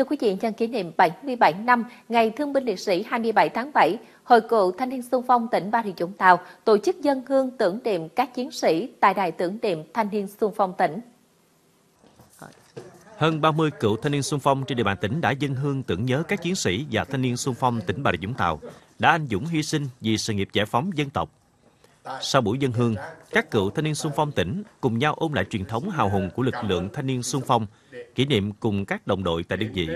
Thưa quý vị, nhân kỷ niệm 77 năm Ngày Thương binh Liệt sĩ 27 tháng 7, Hội Cựu Thanh niên Xung phong tỉnh Bà Rịa Vũng Tàu tổ chức dâng hương tưởng niệm các chiến sĩ tại Đài tưởng niệm Thanh niên Xung phong tỉnh. Hơn 30 cựu thanh niên xung phong trên địa bàn tỉnh đã dâng hương tưởng nhớ các chiến sĩ và thanh niên xung phong tỉnh Bà Rịa Vũng Tàu đã anh dũng hy sinh vì sự nghiệp giải phóng dân tộc. Sau buổi dâng hương, các cựu thanh niên xung phong tỉnh cùng nhau ôn lại truyền thống hào hùng của lực lượng thanh niên xung phong, kỷ niệm cùng các đồng đội tại đơn vị.